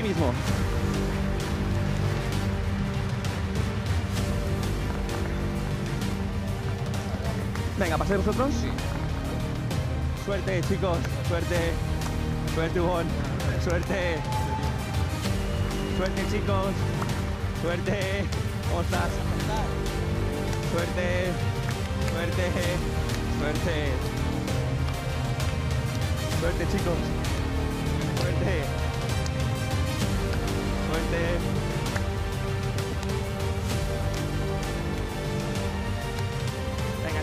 aquí mismo. Venga, pasáis vosotros. Sí. Suerte, chicos. Suerte. Suerte, Hugo. Suerte. Suerte, chicos. Suerte. ¿Cómo estás? Suerte. Suerte. Suerte. Suerte, chicos. Suerte. Suerte.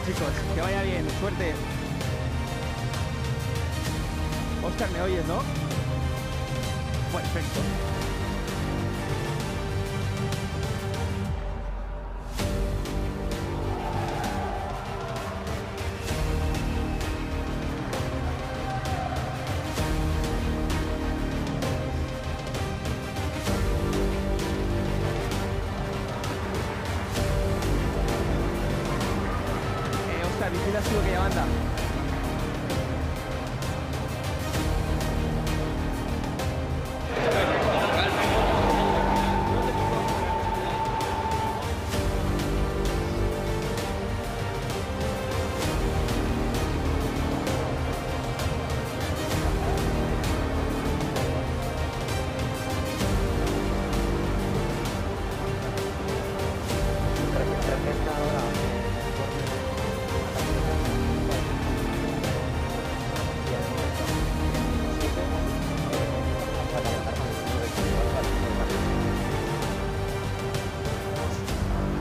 Chicos, que vaya bien, suerte. Óscar, ¿me oyes, no? Perfecto. Vigila su que ya manda.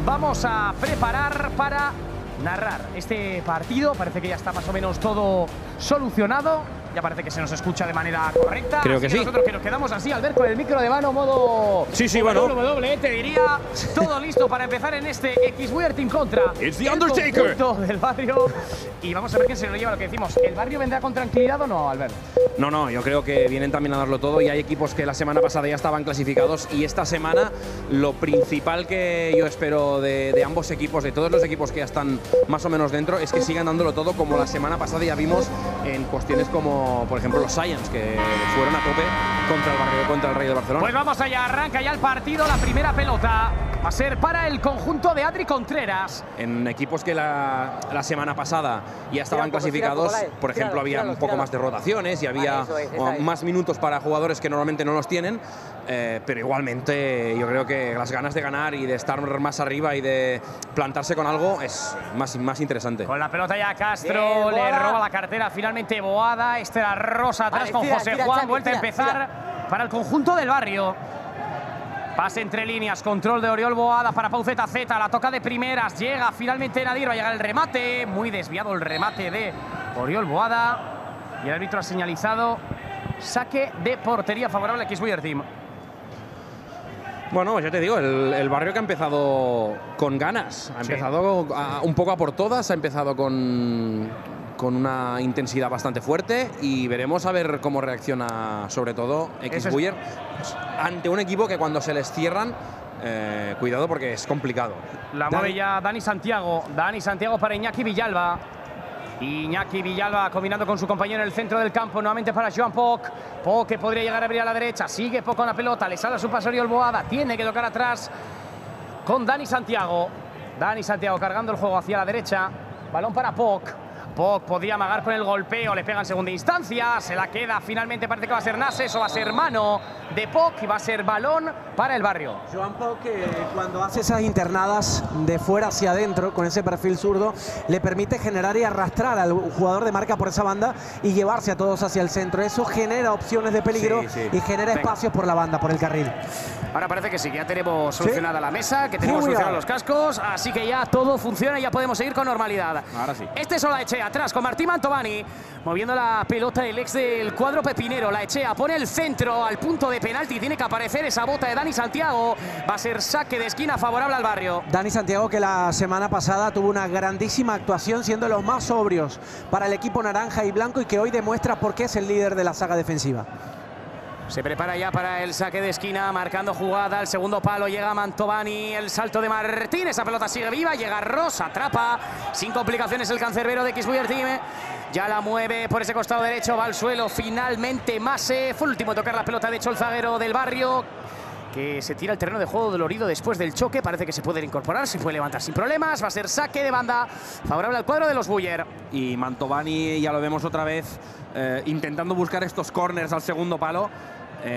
Vamos a preparar para narrar este partido. Parece que ya está más o menos todo solucionado. Ya parece que se nos escucha de manera correcta. Creo que sí. Nosotros que nos quedamos así, Albert, con el micro de mano, modo... Sí, sí, bueno. W, te diría, todo listo para empezar en este X-Wear Team Contra. It's the Undertaker. Del barrio. Y vamos a ver quién se lo lleva, lo que decimos. ¿El barrio vendrá con tranquilidad o no, Albert? No, no, yo creo que vienen también a darlo todo y hay equipos que la semana pasada ya estaban clasificados y esta semana lo principal que yo espero de ambos equipos, de todos los equipos que ya están más o menos dentro, es que sigan dándolo todo como la semana pasada ya vimos en cuestiones como, por ejemplo, los Giants, que fueron a tope contra el barrio, contra el Rey de Barcelona. Pues vamos allá, arranca ya el partido, la primera pelota va a ser para el conjunto de Adri Contreras. En equipos que la semana pasada ya estaban clasificados, por ejemplo, había un poco más de rotaciones y había más minutos para jugadores que normalmente no los tienen, pero igualmente yo creo que las ganas de ganar y de estar más arriba y de plantarse con algo es más interesante. Con la pelota ya Castro, le roba la cartera finalmente Boada, Estela Rosa atrás con José Juan, vuelta a empezar para el conjunto del barrio. Pase entre líneas, control de Oriol Boada para Pau ZZ, la toca de primeras, llega finalmente Nadir, va a llegar el remate, muy desviado el remate de Oriol Boada y el árbitro ha señalizado saque de portería favorable a X-Wear Team. Bueno, ya te digo, el barrio que ha empezado con ganas, ha empezado un poco a por todas, ha empezado con una intensidad bastante fuerte y veremos a ver cómo reacciona sobre todo X-Wear ante un equipo que cuando se les cierran, cuidado porque es complicado. La mueve ya Dani Santiago para Iñaki Villalba. Iñaki Villalba combinando con su compañero en el centro del campo, nuevamente para Joan Poch. Poch que podría llegar a abrir a la derecha, sigue Poch con la pelota, le sale a su paso Oriol Boada, tiene que tocar atrás con Dani Santiago. Dani Santiago cargando el juego hacia la derecha, balón para Poch. Poch podría amagar con el golpeo, le pega en segunda instancia, se la queda, finalmente parece que va a ser Nases o va a ser mano de Poch y va a ser balón para el barrio. Joan Poch, cuando hace esas internadas de fuera hacia adentro con ese perfil zurdo, le permite generar y arrastrar al jugador de marca por esa banda y llevarse a todos hacia el centro. Eso genera opciones de peligro y genera espacios por la banda, por el carril. Ahora parece que sí, que ya tenemos solucionada la mesa, que tenemos solucionados los cascos, así que ya todo funciona y ya podemos seguir con normalidad. Ahora sí. Este es Olaechea. Atrás con Martín Mantovani, moviendo la pelota el ex del cuadro pepinero. Olaechea pone el centro al punto de penalti. Tiene que aparecer esa bota de Dani Santiago. Va a ser saque de esquina favorable al barrio. Dani Santiago, que la semana pasada tuvo una grandísima actuación, siendo los más sobrios para el equipo naranja y blanco, y que hoy demuestra por qué es el líder de la saga defensiva. Se prepara ya para el saque de esquina, marcando jugada, el segundo palo, llega Mantovani, el salto de Martín, esa pelota sigue viva, llega Rosa, atrapa, sin complicaciones el cancerbero de Xbuyer Time, ya la mueve por ese costado derecho, va al suelo, finalmente Mase, fue el último a tocar la pelota, de hecho el zaguero del Barrio, que se tira al terreno de juego dolorido después del choque, parece que se puede incorporar, se puede levantar sin problemas, va a ser saque de banda favorable al cuadro de los Xbuyer. Y Mantovani, ya lo vemos otra vez, intentando buscar estos corners al segundo palo,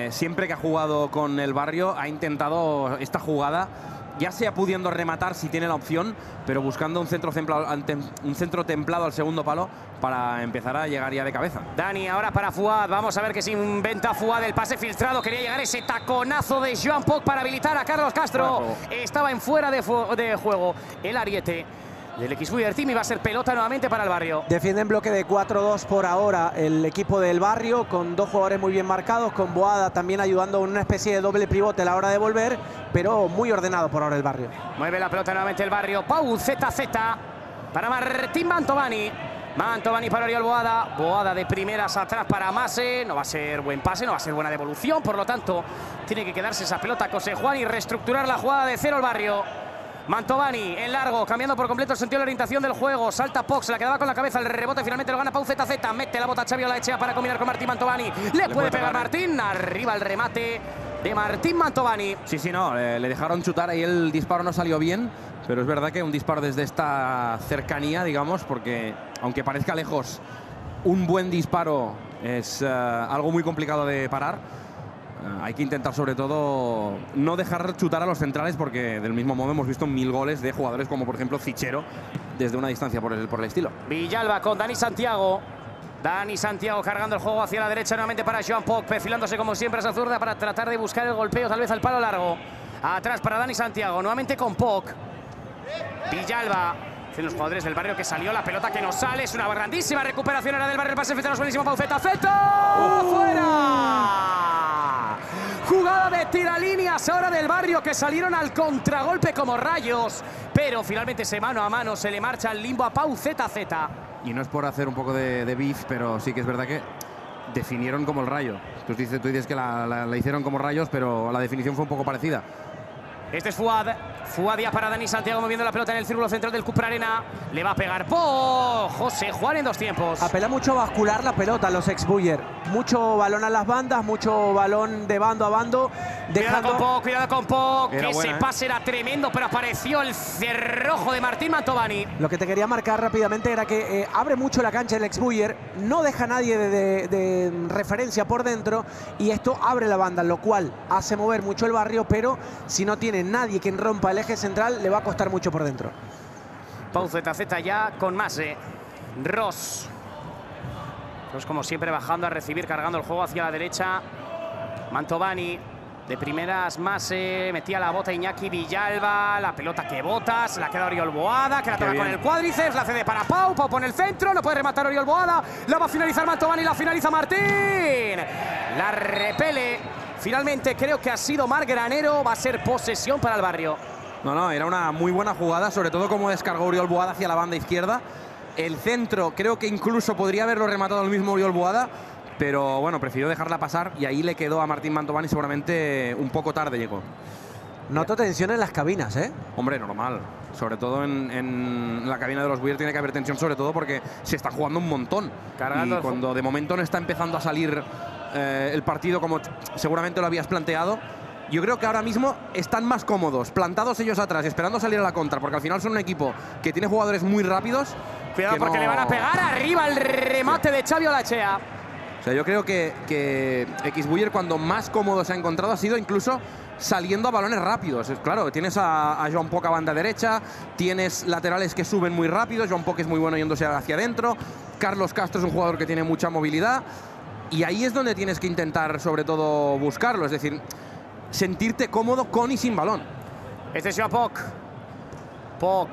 siempre que ha jugado con el Barrio ha intentado esta jugada, ya sea pudiendo rematar si tiene la opción, pero buscando un centro templado al segundo palo para empezar a llegar ya de cabeza. Dani, ahora para Fuad, vamos a ver qué se inventa Fuad, el pase filtrado, quería llegar ese taconazo de Joan Poch para habilitar a Carlos Castro, estaba en fuera de juego el ariete del Xbuyer Time y va a ser pelota nuevamente para el Barrio. Defiende en bloque de 4-2 por ahora el equipo del Barrio, con dos jugadores muy bien marcados, con Boada también ayudando en una especie de doble pivote a la hora de volver, pero muy ordenado por ahora el Barrio. Mueve la pelota nuevamente el Barrio, Pau ZZ para Martín Mantovani. Mantovani para Oriol Boada, Boada de primeras atrás para Mase, no va a ser buen pase, no va a ser buena devolución, por lo tanto tiene que quedarse esa pelota Cosejuan y reestructurar la jugada de cero el Barrio. Mantovani, en largo, cambiando por completo el sentido de la orientación del juego. Salta Poch, se la quedaba con la cabeza, el rebote finalmente lo gana Pau ZZ. Mete la bota a Xavi Olaechea para combinar con Martín Mantovani. Le puede pegar Martín, arriba el remate de Martín Mantovani. Sí, no, le dejaron chutar, ahí el disparo no salió bien, pero es verdad que un disparo desde esta cercanía, digamos, porque aunque parezca lejos, un buen disparo es algo muy complicado de parar. Hay que intentar, sobre todo, no dejar chutar a los centrales, porque del mismo modo hemos visto 1000 goles de jugadores como, por ejemplo, Cichero, desde una distancia por el estilo. Villalba con Dani Santiago. Dani Santiago cargando el juego hacia la derecha nuevamente para Joan Poch, perfilándose como siempre a esa zurda para tratar de buscar el golpeo, tal vez al palo largo. Atrás para Dani Santiago, nuevamente con Poch. Villalba. De los jugadores del Barrio que salió, la pelota que nos sale, es una grandísima recuperación ahora del Barrio, el pase filtrado es buenísimo, Pau ZZ, ¡fuera! Jugada de tiralíneas ahora del Barrio que salieron al contragolpe como rayos, pero finalmente ese mano a mano se le marcha el limbo a Pau ZZ. Y no es por hacer un poco de beef, pero sí que es verdad que definieron como el rayo. Tú dices que la hicieron como rayos, pero la definición fue un poco parecida. Este es Fuad. Fuad ya para Dani Santiago, moviendo la pelota en el círculo central del Cupra Arena. Le va a pegar Poch. Josejuan en dos tiempos. Apela mucho a bascular la pelota los Xbuyer. Mucho balón a las bandas, mucho balón de bando a bando. Dejando... Cuidado con Poch. Ese pase era tremendo, pero apareció el cerrojo de Martín Mantovani. Lo que te quería marcar rápidamente era que abre mucho la cancha el Xbuyer. No deja a nadie de referencia por dentro. Y esto abre la banda, lo cual hace mover mucho el Barrio, pero si no tiene nadie quien rompa el eje central, le va a costar mucho por dentro. Pau ZZ ya con Mase. Ross como siempre bajando a recibir, cargando el juego hacia la derecha. Mantovani de primeras, Mase, metía la bota Iñaki Villalba, la pelota que bota, se la queda Oriol Boada, que la toca con el cuádriceps, la cede para Pau, Pau pone el centro, no puede rematar Oriol Boada, la va a finalizar Mantovani, la finaliza Martín, la repele. Finalmente creo que ha sido Marc Granero, va a ser posesión para el Barrio. No, era una muy buena jugada, sobre todo como descargó Oriol Boada hacia la banda izquierda. El centro creo que incluso podría haberlo rematado el mismo Oriol Boada, pero bueno, prefirió dejarla pasar y ahí le quedó a Martín Mantovani, seguramente un poco tarde llegó. Noto tensión en las cabinas, ¿eh? Hombre, normal. Sobre todo en la cabina de los Xbuyer tiene que haber tensión, sobre todo porque se está jugando un montón. Cargando y cuando de momento no está empezando a salir el partido como seguramente lo habías planteado, yo creo que ahora mismo están más cómodos, plantados ellos atrás, esperando salir a la contra, porque al final son un equipo que tiene jugadores muy rápidos. Cuidado porque no... le van a pegar arriba el remate de Xavi Olaechea. O sea, yo creo que Xbuyer cuando más cómodo se ha encontrado ha sido incluso saliendo a balones rápidos. Claro, tienes a Joan Poch a banda derecha, tienes laterales que suben muy rápido, Joan Poch es muy bueno yéndose hacia adentro, Carlos Castro es un jugador que tiene mucha movilidad y ahí es donde tienes que intentar sobre todo buscarlo, es decir, sentirte cómodo con y sin balón. Este es Joan Poch. Poch.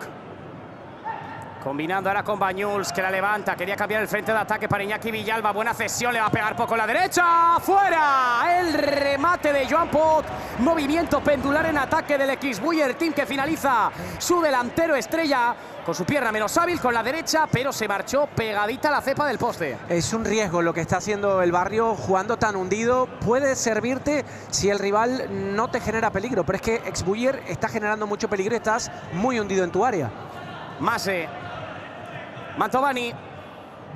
Combinando ahora con Banyuls, que la levanta. Quería cambiar el frente de ataque para Iñaki Villalba. Buena cesión, le va a pegar Poch con la derecha. ¡Fuera! El remate de Joan Poch. Movimiento pendular en ataque del Xbuyer Team que finaliza su delantero estrella. con su pierna menos hábil, con la derecha, pero se marchó pegadita a la cepa del poste. Es un riesgo lo que está haciendo el Barrio, jugando tan hundido. Puede servirte si el rival no te genera peligro, pero es que Xbuyer está generando mucho peligro y estás muy hundido en tu área. Mase, Mantovani.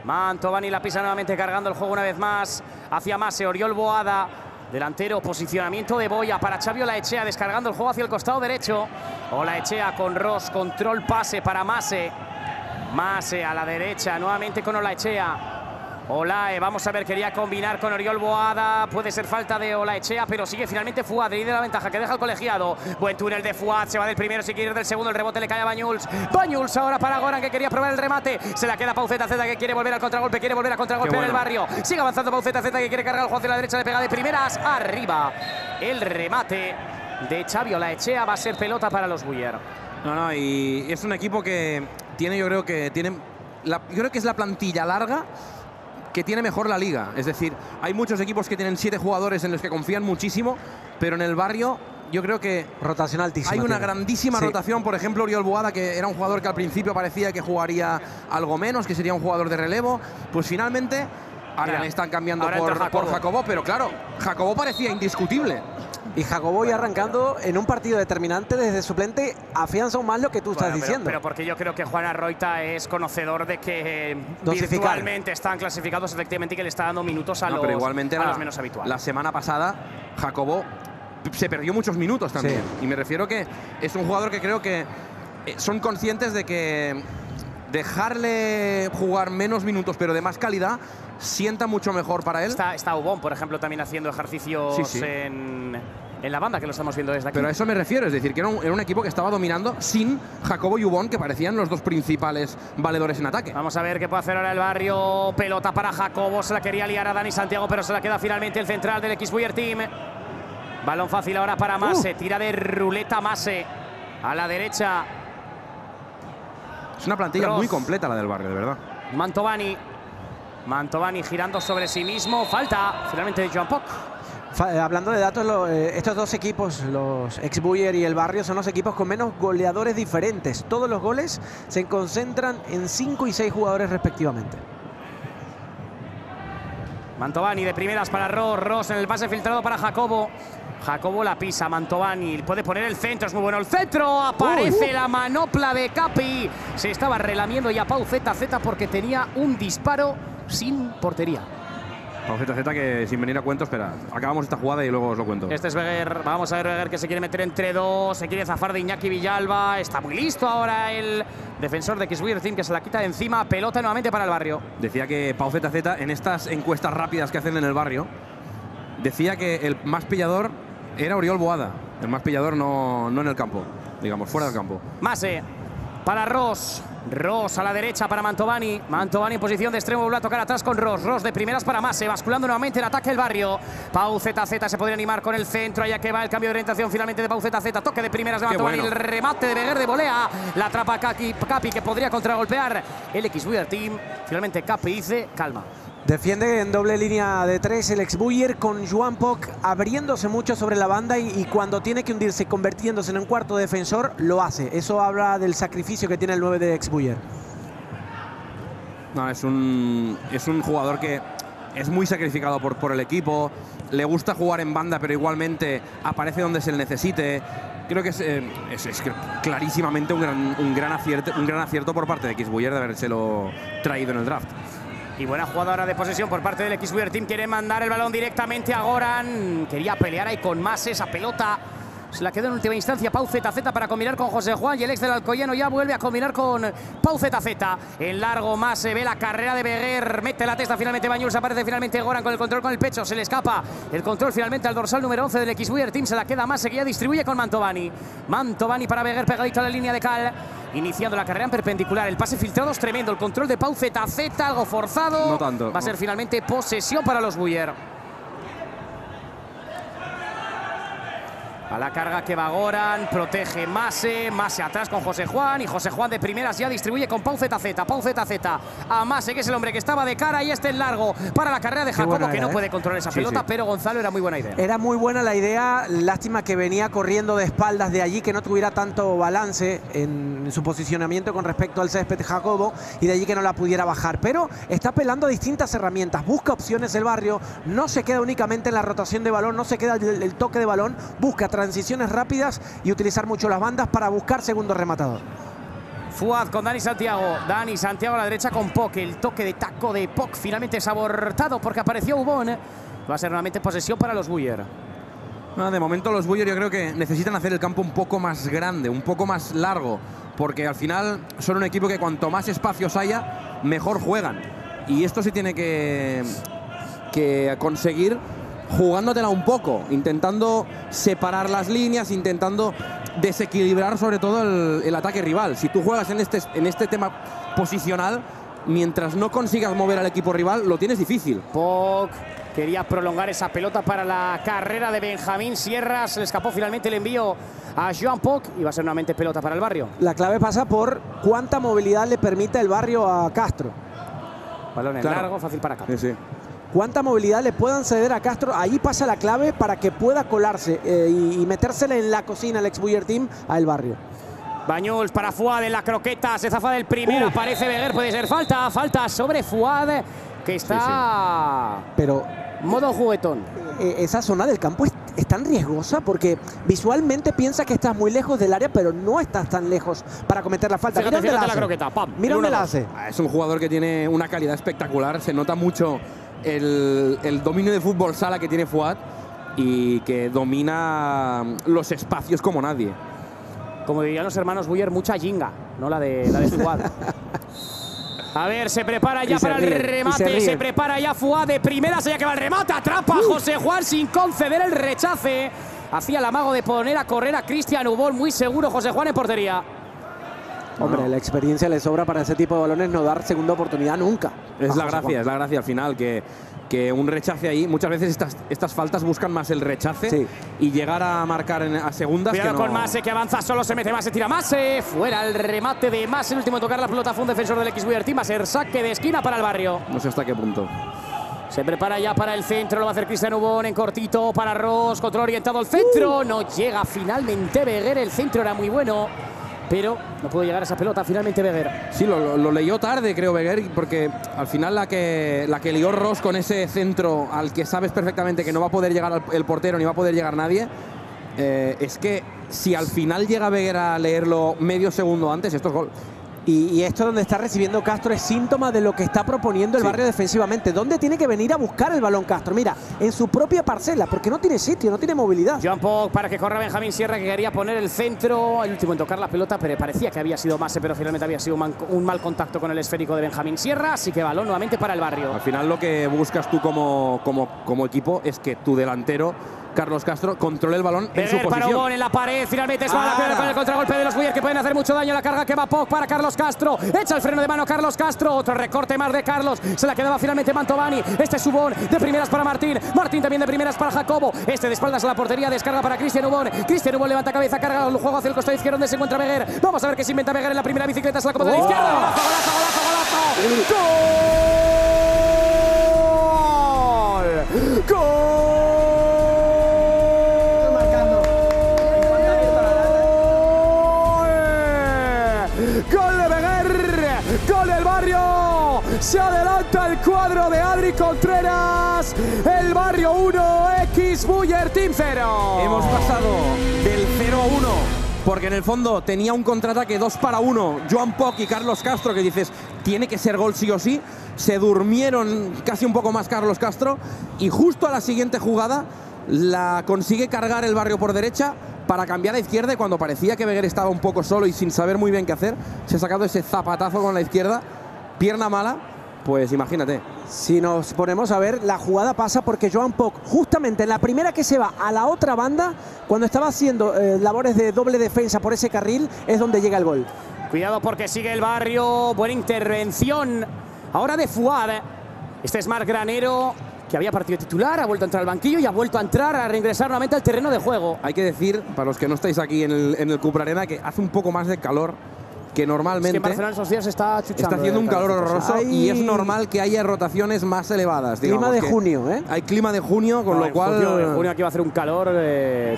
Mantovani la pisa nuevamente, cargando el juego una vez más hacia Mase. Oriol Boada, delantero, posicionamiento de Boya para Xabi Olaechea, descargando el juego hacia el costado derecho. Olaechea con Ross, control, pase para Mase. Mase a la derecha, nuevamente con Olaechea. Olae, vamos a ver, quería combinar con Oriol Boada. Puede ser falta de Olaechea, pero sigue finalmente Fuad. Y de la ventaja que deja el colegiado. Buen túnel de Fuad. Se va del primero, si quiere ir del segundo. El rebote le cae a Bañuls. Bañuls ahora para Goran, que quería probar el remate. Se la queda Pauzeta Z, que quiere volver al contragolpe. Quiere volver al contragolpe en el Barrio. Sigue avanzando Pauzeta Z, que quiere cargar el juego hacia la derecha. Le pega de primeras. Arriba. El remate de Xabi Olaechea va a ser pelota para los Xbuyer. No, y es un equipo que tiene, yo creo que tiene. Yo creo que es la plantilla larga que tiene mejor la liga. Es decir, hay muchos equipos que tienen 7 jugadores en los que confían muchísimo, pero en el Barrio yo creo que rotación altísima. Hay una grandísima rotación. Por ejemplo, Oriol Boada, que era un jugador que al principio parecía que jugaría algo menos, que sería un jugador de relevo, pues finalmente ahora le están cambiando por Jacobo, pero claro, Jacobo parecía indiscutible. Y Jacobo ya arrancando en un partido determinante desde suplente, afianza aún más lo que tú estás diciendo. Pero porque yo creo que Juan Arroita es conocedor de que virtualmente están clasificados efectivamente y que le está dando minutos a, pero igualmente a los menos habituales. La semana pasada Jacobo se perdió muchos minutos también. Sí. Y me refiero que es un jugador que creo que son conscientes de que dejarle jugar menos minutos pero de más calidad sienta mucho mejor para él. Está Ubón, por ejemplo, también haciendo ejercicios en la banda, que lo estamos viendo desde aquí. Pero a eso me refiero, es decir, que era un equipo que estaba dominando sin Jacobo y Ubón, que parecían los dos principales valedores en ataque. Vamos a ver qué puede hacer ahora el Barrio. Pelota para Jacobo, se la quería liar a Dani Santiago, pero se la queda finalmente el central del Xbuyer Team. Balón fácil ahora para Mase, tira de ruleta Mase a la derecha. Es una plantilla muy completa la del Barrio, de verdad. Mantovani girando sobre sí mismo. Falta finalmente de Joan Poch. Hablando de datos, estos dos equipos, los Xbuyer y el Barrio, son los equipos con menos goleadores diferentes. Todos los goles se concentran en 5 y 6 jugadores respectivamente. Mantovani de primeras para Ross en el pase filtrado para Jacobo. Jacobo la pisa, Mantovani puede poner el centro, es muy bueno el centro, aparece la manopla de Capi. Se estaba relamiendo ya Pau ZZ porque tenía un disparo sin portería. Pau ZZ, que sin venir a cuento, espera, acabamos esta jugada y luego os lo cuento. Este es Beguer, vamos a ver Beguer, que se quiere meter entre dos, se quiere zafar de Iñaki Villalba, está muy listo ahora el defensor de Xbuyer Team, que se la quita de encima. Pelota nuevamente para el Barrio. Decía que Pau ZZ, en estas encuestas rápidas que hacen en el Barrio, decía que el más pillador era Oriol Boada, el más pillador no en el campo, digamos, fuera del campo. Mase para Ross. Ross a la derecha para Mantovani. Mantovani en posición de extremo, vuelve a tocar atrás con Ross. Ross de primeras para Mase, basculando nuevamente el ataque del Barrio. Pau ZZ se podría animar con el centro, allá que va el cambio de orientación finalmente de Pau ZZ. Toque de primeras de Mantovani, el remate de Beguer de volea. La atrapa Capi, que podría contragolpear el Xbuyer Team. Finalmente Capi dice calma. Defiende en doble línea de 3 el Xbuyer, con Joan Poch abriéndose mucho sobre la banda y cuando tiene que hundirse, convirtiéndose en un cuarto defensor, lo hace. Eso habla del sacrificio que tiene el 9 de Xbuyer. No, es un jugador que es muy sacrificado por el equipo. Le gusta jugar en banda, pero igualmente aparece donde se le necesite. Creo que es clarísimamente un gran acierto por parte de Xbuyer de habérselo traído en el draft. Y buena jugada ahora de posesión por parte del Xbuyer Team. Quiere mandar el balón directamente a Goran. Quería pelear ahí con más esa pelota. Se la quedó en última instancia Pau ZZ para combinar con José Juan. Y el ex del Alcoyano ya vuelve a combinar con Pau ZZ. El largo más se ve la carrera de Beguer. Mete la testa finalmente Bañuls. Aparece finalmente Goran con el control con el pecho. Se le escapa el control finalmente al dorsal número 11 del Xbuyer Team. Se la queda más, que ya distribuye con Mantovani. Mantovani para Beguer, pegadito a la línea de cal. Iniciando la carrera en perpendicular. El pase filtrado es tremendo. El control de Pau ZZ, algo forzado. No tanto. Va a ser finalmente posesión para los Xbuyer. A la carga que va Goran, protege Mase, Mase atrás con José Juan, y José Juan de primeras ya distribuye con Pau ZZ a Mase, que es el hombre que estaba de cara, y este es largo para la carrera de Jacobo, que no puede controlar esa pelota, pero Gonzalo, era muy buena idea. Era muy buena la idea, lástima que venía corriendo de espaldas de allí, que no tuviera tanto balance en su posicionamiento con respecto al césped Jacobo, y de allí que no la pudiera bajar, pero está apelando a distintas herramientas, busca opciones el Barrio, no se queda únicamente en la rotación de balón, no se queda el toque de balón, busca transiciones rápidas y utilizar mucho las bandas para buscar segundo rematador. Fuad con Dani Santiago. Dani Santiago a la derecha con Poc. El toque de taco de Poc finalmente es abortado porque apareció Ubón. Va a ser nuevamente posesión para los Buyer. No, de momento los Buyer yo creo que necesitan hacer el campo un poco más grande, un poco más largo, porque al final son un equipo que cuanto más espacios haya, mejor juegan. Y esto sí tiene que conseguir jugándotela un poco, intentando separar las líneas, intentando desequilibrar sobre todo el ataque rival. Si tú juegas en este tema posicional, mientras no consigas mover al equipo rival, lo tienes difícil. Poc quería prolongar esa pelota para la carrera de Benjamín Sierra. Se le escapó finalmente el envío a Joan Poc y va a ser nuevamente pelota para el Barrio. La clave pasa por cuánta movilidad le permite el Barrio a Castro. Balón en largo, fácil para Castro. Sí. Cuánta movilidad le puedan ceder a Castro. Ahí pasa la clave para que pueda colarse y metérsela en la cocina al ex Buyer Team al Barrio. Bañuls para Fuad en la croqueta. Se zafa del primero. Aparece Beguer. Puede ser falta. Falta sobre Fuad, que está... Sí, sí. Pero... modo juguetón. Esa zona del campo es tan riesgosa porque visualmente piensa que estás muy lejos del área, pero no estás tan lejos para cometer la falta. Fíjate, mira dónde la hace. Croqueta, pam, mira dónde la hace. Es un jugador que tiene una calidad espectacular. Se nota mucho el dominio de fútbol sala que tiene Fuad y que domina los espacios como nadie. Como dirían los hermanos Buyer, mucha jinga, no la de Fuad. A ver, se prepara ya para el remate, se prepara ya Fuad de primera, se ya que va el remate, atrapa a José Juan sin conceder el rechace. Hacía el amago de poner a correr a Cristian Ubol, muy seguro José Juan en portería. Hombre, la experiencia le sobra para ese tipo de balones, no dar segunda oportunidad nunca. Es la gracia al final, que un rechace ahí, muchas veces estas faltas buscan más el rechace y llegar a marcar a segundas. Cuidado con Mase, que avanza solo, se mete Mase, tira Mase, fuera el remate de Mase, el último en tocar la pelota fue un defensor del ex-Buyer Team, va a ser saque de esquina para el Barrio. No sé hasta qué punto. Se prepara ya para el centro, lo va a hacer Cristian Ubón en cortito para Ross, control orientado al centro, no llega finalmente Beguer, el centro era muy bueno, pero no pudo llegar a esa pelota finalmente Beguer. Sí, lo leyó tarde, creo, Beguer, porque al final la que lió Ross con ese centro al que sabes perfectamente que no va a poder llegar el portero ni va a poder llegar nadie, es que si al final llega Beguer a leerlo medio segundo antes, esto es gol. Y esto donde está recibiendo Castro es síntoma de lo que está proponiendo el Barrio defensivamente. ¿Dónde tiene que venir a buscar el balón Castro? Mira, en su propia parcela, porque no tiene sitio, no tiene movilidad. Joan Poc para que corra Benjamín Sierra, que quería poner el centro. El último en tocar la pelota, pero parecía que había sido Mase, pero finalmente había sido un mal contacto con el esférico de Benjamín Sierra. Así que balón nuevamente para el Barrio. Al final lo que buscas tú como equipo es que tu delantero, Carlos Castro, controla el balón en su posición. Para Ubón en la pared, finalmente es mala con el contragolpe de los Buyer, que pueden hacer mucho daño. La carga que va Poc para Carlos Castro, echa el freno de mano Carlos Castro, otro recorte más de Carlos, se la quedaba finalmente Mantovani, este es Ubón, de primeras para Martín, Martín también de primeras para Jacobo, este de espaldas a la portería, descarga para Cristian Ubón levanta cabeza, carga el juego hacia el costado izquierdo donde se encuentra Beguer, vamos a ver qué se inventa Beguer en la primera bicicleta, se la acomoda de izquierda, golazo, golazo, golazo, golazo, ¡gol! ¡Gol! Se adelanta el cuadro de Adri Contreras, el Barrio 1, ex-Buyer Team 0. Hemos pasado del 0 a 1, porque en el fondo tenía un contraataque 2-1, Joan Poc y Carlos Castro, que dices, tiene que ser gol sí o sí. Se durmieron casi un poco más Carlos Castro y justo a la siguiente jugada la consigue cargar el Barrio por derecha para cambiar a izquierda, y cuando parecía que Beguer estaba un poco solo y sin saber muy bien qué hacer, se ha sacado ese zapatazo con la izquierda, pierna mala. Pues imagínate. Si nos ponemos a ver, la jugada pasa porque Joan Poc, justamente en la primera que se va a la otra banda, cuando estaba haciendo labores de doble defensa por ese carril, es donde llega el gol. Cuidado porque sigue el Barrio. Buena intervención ahora de Fuad. Este es Marc Granero. que había partido titular, ha vuelto a entrar al banquillo y ha vuelto a entrar, a reingresar nuevamente al terreno de juego. Hay que decir, para los que no estáis aquí en el Cupra Arena, que hace un poco más de calor que normalmente. Es que en Barcelona esos días está chuchando. Está haciendo un calor horroroso. Ay. Y es normal que haya rotaciones más elevadas. Digamos, clima de junio, ¿eh? Hay clima de junio, con lo cual… En junio aquí va a hacer un calor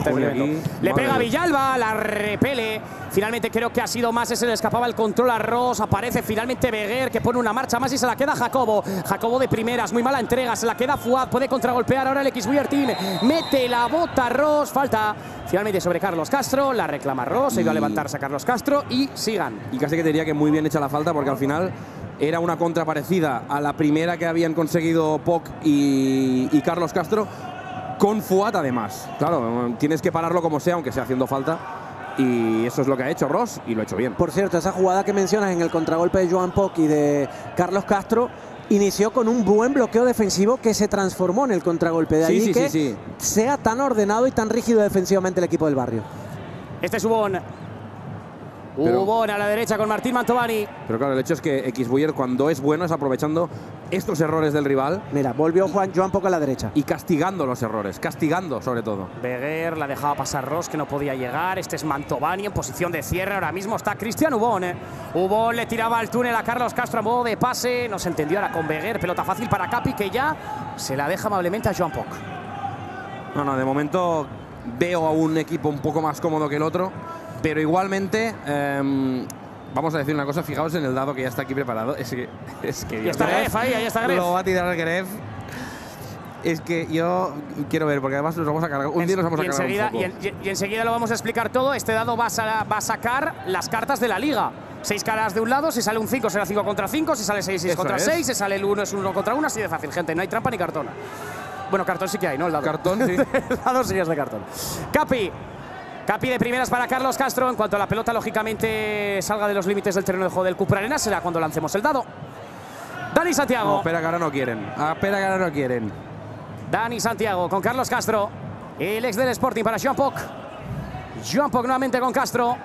tremendo. Le pega Villalba, la repele. Finalmente creo que ha sido más, se le escapaba el control a Ross. Aparece finalmente Beguer, que pone una marcha más y se la queda Jacobo. Jacobo de primeras, muy mala entrega, se la queda Fuad. Puede contragolpear ahora el Xavier Team. Mete la bota Ross, falta finalmente sobre Carlos Castro. La reclama Ross, se iba a levantarse a Carlos Castro y sigan. Y casi que diría que muy bien hecha la falta, porque al final era una contra parecida a la primera que habían conseguido Poch y Carlos Castro, con Fuat además. Claro, tienes que pararlo como sea, aunque sea haciendo falta. Y eso es lo que ha hecho Ross, y lo ha hecho bien. Por cierto, esa jugada que mencionas en el contragolpe de Joan Poch y de Carlos Castro inició con un buen bloqueo defensivo que se transformó en el contragolpe. De ahí sea tan ordenado y tan rígido defensivamente el equipo del Barrio. Este es Ubón a la derecha con Martín Mantovani. Pero claro, el hecho es que Xavier, cuando es bueno, es aprovechando estos errores del rival. Mira, volvió Joan Poch a la derecha. Y castigando los errores, castigando sobre todo. Beguer la dejaba pasar Ross, que no podía llegar. Este es Mantovani en posición de cierre. Ahora mismo está Cristian Ubón. Ubón le tiraba al túnel a Carlos Castro a modo de pase. No se entendió ahora con Beguer. Pelota fácil para Capi, que ya se la deja amablemente a Joan Poch. No, de momento veo a un equipo un poco más cómodo que el otro. Pero igualmente, vamos a decir una cosa, fijaos en el dado que ya está aquí preparado. Es que ya está Gref, ahí está Gref. Lo va a tirar Gref. Es que yo quiero ver, porque además nos vamos a cargar. Un día nos vamos a cargar enseguida lo vamos a explicar todo. Este dado va a sacar las cartas de la liga. 6 caras de un lado, si sale un 5 será 5 contra 5, si sale 6 6 contra 6, si sale el 1 es 1 contra 1, así de fácil, gente, no hay trampa ni cartón. Bueno, cartón sí que hay, ¿no? El dado. Cartón, sí. El dado sí es de cartón. Capi de primeras para Carlos Castro. En cuanto a la pelota, lógicamente, salga de los límites del terreno de juego del Cupra Arena, será cuando lancemos el dado. Dani Santiago. No, espera que ahora no quieren. Espera que ahora no quieren. Dani Santiago con Carlos Castro. El ex del Sporting para Joan Poch. Joan Poch nuevamente con Castro.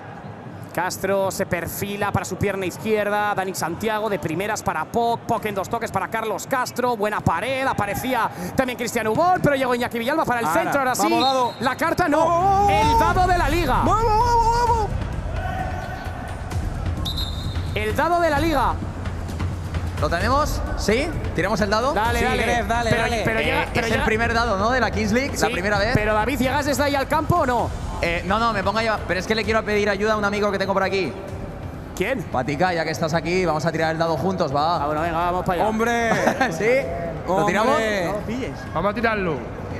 Castro se perfila para su pierna izquierda. Dani Santiago de primeras para Poch. Poch en 2 toques para Carlos Castro. Buena pared. Aparecía también Cristian Ubol, pero llegó Iñaki Villalba para el centro. Ahora sí, vamos, la carta no. ¡Vamos! El dado de la liga. ¡Vamos, vamos, vamos! El dado de la liga. ¿Lo tenemos? ¿Sí? ¿Tiramos el dado? Dale, sí, dale. Pero llega el primer dado, ¿no? De la Kings League, sí, la primera vez. Pero David, ¿llegas desde ahí al campo o no? No, me pongo a llevar. Pero es que le quiero pedir ayuda a un amigo que tengo por aquí. ¿Quién? Patica, ya que estás aquí, vamos a tirar el dado juntos, va. Ah, bueno, venga, vamos para allá. ¡Hombre! ¿Sí? ¿Lo tiramos? No lo pilles. Vamos a tirarlo.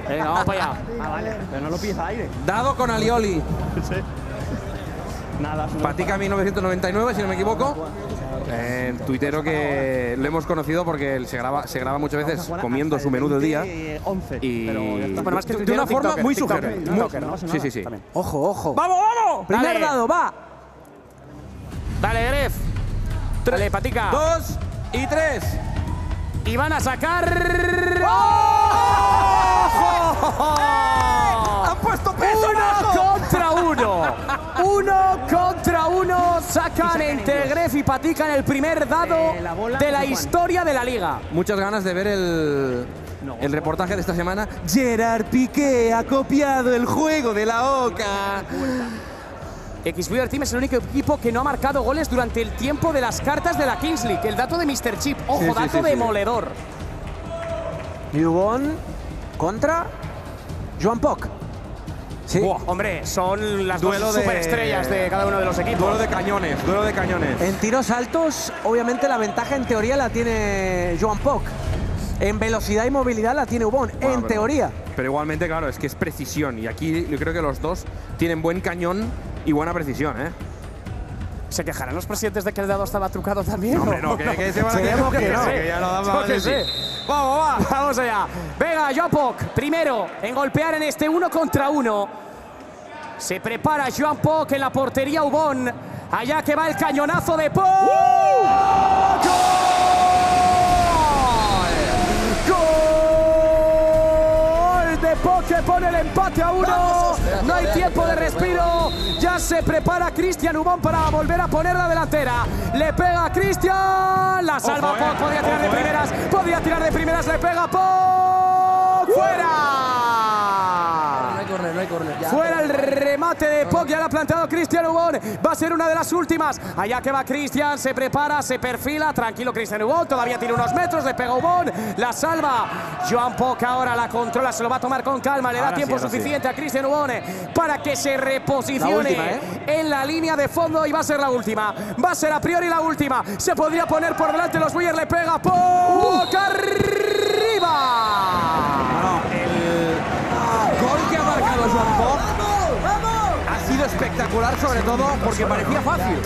Venga, vamos para allá. Ah, vale. Pero no lo pilles al aire. Dado con Alioli. Sí. Nada. Patica 1999, si no me equivoco. El tuitero que lo hemos conocido porque se graba muchas veces comiendo su menú del día. De una forma muy sugerente. Sí. Ojo. ¡Vamos! Primer dado, va. Dale, Gref. Dale, Patica. 2 y 3. Y van a sacar… ¡Ojo! ¡Han puesto peso! 1 contra 1. 1 contra 1 sacan entre Gref y Patica en el primer dado de la historia de la liga. Muchas ganas de ver el reportaje de esta semana. Gerard Piqué ha copiado el juego de la OCA. Xavier Team es el único equipo que no ha marcado goles durante el tiempo de las cartas de la Kings League. El dato de Mr. Chip. Ojo, dato demoledor. Yubón contra Joan Poch. Sí. Wow. Hombre, son las duelo dos superestrellas de cada uno de los equipos. Duelo de cañones. En tiros altos, obviamente la ventaja en teoría la tiene Joan Poch. En velocidad y movilidad la tiene Ubón, bueno, en teoría. Pero igualmente, claro, es que es precisión. Y aquí yo creo que los dos tienen buen cañón y buena precisión, ¿eh? ¿Se quejarán los presidentes de que el dado estaba trucado también? No, hombre, no, que se van a quejar, que ya lo damos. Vamos allá. Venga, Joan Poch, primero en golpear en este 1 contra 1. Se prepara Joan Poch en la portería Ubón. Allá que va el cañonazo de Poch. ¡Gol! ¡Gol de Poch que pone el empate a 1! No hay tiempo de respiro. Ya se prepara Cristian Ubón para volver a poner la delantera. Le pega a Cristian. La salva Poch. Podría tirar de primeras. Le pega Poch. ¡Fuera! No hay córner, no hay córner. Fuera el remate de Poggi, la ha plantado Cristian Ubón. Va a ser una de las últimas. Allá que va Cristian, se prepara, se perfila. Tranquilo Cristian Ubón, todavía tiene unos metros. Le pega Ubón, la salva. Joan Poch ahora la controla, se lo va a tomar con calma. Le da tiempo suficiente a Cristian Ubón para que se reposicione en la línea de fondo y va a ser la última. Va a ser a priori la última. Se podría poner por delante los Buyer, le pega Poch arriba. Espectacular, sobre todo porque parecía fácil.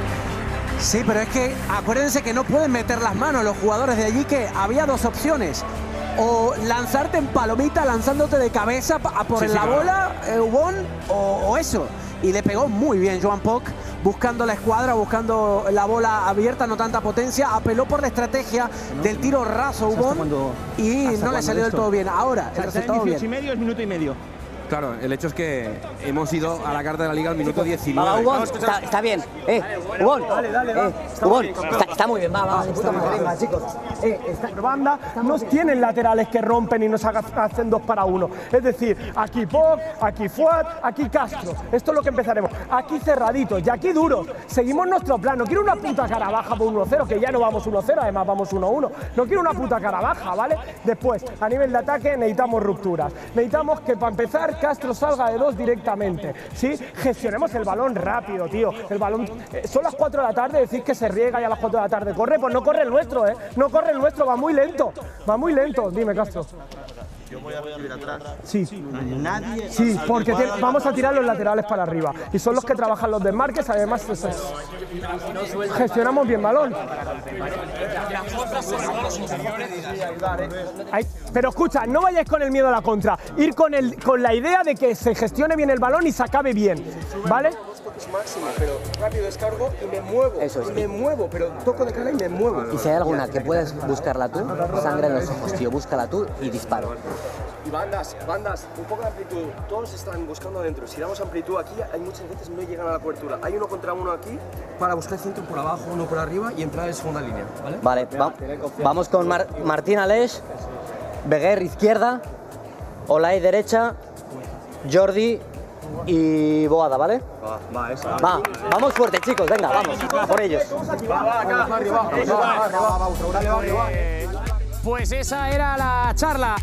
Sí, pero es que acuérdense que no pueden meter las manos los jugadores de allí, que había dos opciones: o lanzarte en palomita lanzándote de cabeza a por la bola, Ubón, o eso. Y le pegó muy bien Joan Poch, buscando la escuadra, buscando la bola abierta, no tanta potencia. Apeló por la estrategia del tiro raso Ubón y no le salió del todo bien. Ahora, el resultado bien. 18 y medio es minuto y medio. Claro, el hecho es que hemos ido a la carta de la Liga al minuto 19. Va, Ubón, está bien. Ubón, está muy bien. Va, chicos. Banda, no tienen laterales que rompen y nos hacen 2 para 1. Es decir, aquí Poch, aquí Fuad, aquí Castro. Esto es lo que empezaremos. Aquí cerraditos y aquí duros. Seguimos nuestro plan. No quiero una puta cara baja por 1-0, que ya no vamos 1-0, además vamos 1-1. No quiero una puta cara baja, ¿vale? Después, a nivel de ataque, necesitamos rupturas. Necesitamos que, para empezar, Castro salga de 2 directamente, ¿sí? Gestionemos el balón rápido, tío. El balón, son las 4 de la tarde, decís que se riega y a las 4 de la tarde corre, pues no corre el nuestro, ¿eh? No corre el nuestro, va muy lento. Va muy lento, dime, Castro. Yo voy a ir atrás. Sí, nadie. Sí, porque vamos a tirar los laterales para arriba. Y son los que trabajan los desmarques, además gestionamos bien balón. Pero escucha, no vayáis con el miedo a la contra. Ir con la idea de que se gestione bien el balón y se acabe bien, ¿vale? Máxima, pero rápido descargo y me muevo. Eso es. Y me muevo, pero toco de cara y me muevo. Y si hay alguna que puedes buscarla tú, sangre en los ojos, tío, búscala tú y disparo. Y bandas, un poco de amplitud. Todos están buscando adentro. Si damos amplitud aquí, hay muchas veces no llegan a la cobertura. Hay 1 contra 1 aquí para buscar el centro por abajo, 1 por arriba y entrar en segunda línea. Vale, vamos con Martín Aleix, Beguer izquierda, Olai derecha, Jordi y Boada, ¿vale? Va, esa. Va, vamos fuerte, chicos, venga, vamos, por ellos. Pues esa era la charla,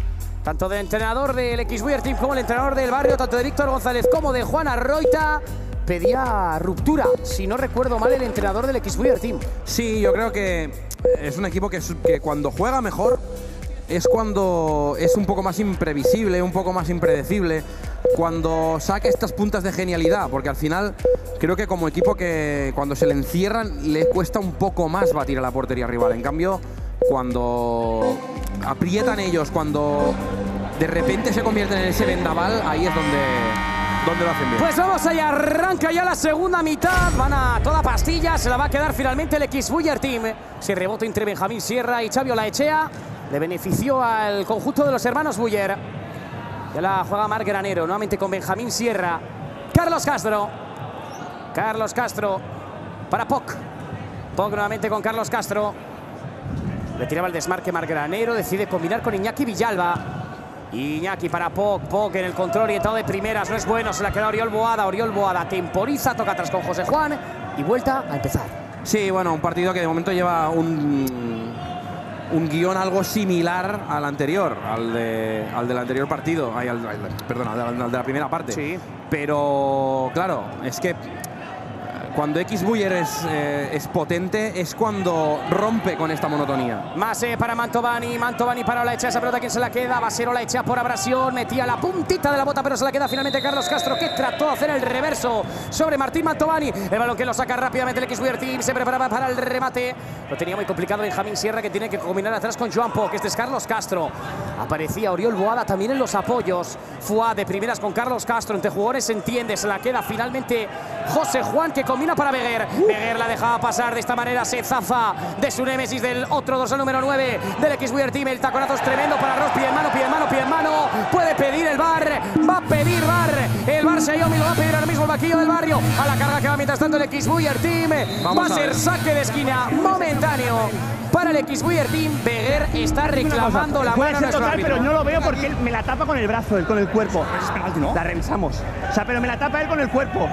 tanto del entrenador del Xbuyer Team como el entrenador del barrio, tanto de Víctor González como de Juan Arroita. Pedía ruptura, si no recuerdo mal, el entrenador del Xbuyer Team. Sí, yo creo que es un equipo que cuando juega mejor es cuando es un poco más imprevisible, un poco más impredecible, cuando saque estas puntas de genialidad, porque al final creo que como equipo que cuando se le encierran le cuesta un poco más batir a la portería rival. En cambio, cuando aprietan ellos, cuando de repente se convierten en ese vendaval, ahí es donde lo hacen bien. Pues vamos allá, arranca ya la segunda mitad, van a toda pastilla, se la va a quedar finalmente el Xbuyer Team. Se rebota entre Benjamín Sierra y Xavi Olaechea. Le benefició al conjunto de los hermanos Buyer. Ya la juega Marc Granero, nuevamente con Benjamín Sierra. Carlos Castro para Poch. Poch nuevamente con Carlos Castro. Retiraba el desmarque Marc Granero, decide combinar con Iñaki Villalba. Iñaki para Poch, Poch en el control orientado de primeras, no es bueno, se la queda Oriol Boada temporiza, toca atrás con José Juan y vuelta a empezar. Sí, bueno, un partido que de momento lleva un guión algo similar al anterior, al del anterior partido, al de la primera parte. Sí. Pero, claro, es que cuando Xbuyer es potente es cuando rompe con esta monotonía. Más para Mantovani para Olaechea, esa pelota, ¿quién se la queda? Va a ser Olaechea por abrasión, metía la puntita de la bota, pero se la queda finalmente Carlos Castro, que trató de hacer el reverso sobre Martín Mantovani. El balón que lo saca rápidamente el Xbuyer Team, se preparaba para el remate. Lo tenía muy complicado Benjamín Sierra, que tiene que combinar atrás con Joan Poch, este es Carlos Castro. Aparecía Oriol Boada también en los apoyos. Fua de primeras con Carlos Castro, entre jugadores se entiende, se la queda finalmente José Juan, que combina buena para Beguer. Beguer la dejaba pasar, de esta manera se zafa de su némesis del otro dorsal número 9 del X-Wheeler Team. El taconazo es tremendo para Ross, pie en mano. Puede pedir el VAR, va a pedir VAR. El VAR Xiaomi lo va a pedir ahora mismo el vaquillo del barrio. A la carga que va mientras tanto el X-Wheeler Team. Vamos va a ser saque de esquina momentáneo para el X-Wheeler Team. Beguer está reclamando la mano. Puede ser total, pero no lo veo porque él me la tapa con el brazo, él con el cuerpo. La revisamos. O sea, pero me la tapa él con el cuerpo.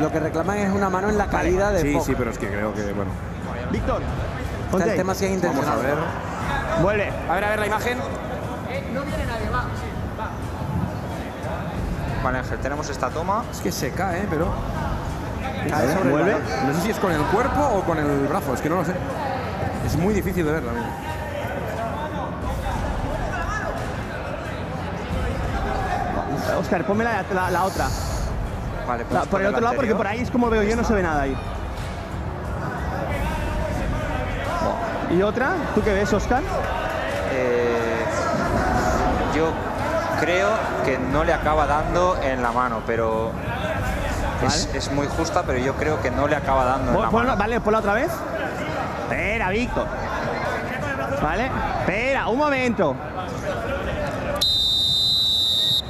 Lo que reclaman es una mano en la calidad de foco. Sí, pero es que creo que, bueno. Víctor, o sea, el tema sí es intencional. Vamos a ver. Vuelve. A ver la imagen. No viene nadie, va. Sí, va. Vale, Ángel, tenemos esta toma. Es que se cae, pero… Cae sobre el balón. No sé si es con el cuerpo o con el brazo, es que no lo sé. Es muy difícil de verla. Oscar, ponme la otra. Vale, pues por el otro lado, porque por ahí es como veo yo, no se ve nada ahí. Oh. ¿Y otra? ¿Tú qué ves, Oscar? Yo creo que no le acaba dando en la mano, pero… ¿Vale? Es muy justa, pero yo creo que no le acaba dando en la mano. Vale, ponla otra vez. Espera, Víctor. Vale, espera, un momento.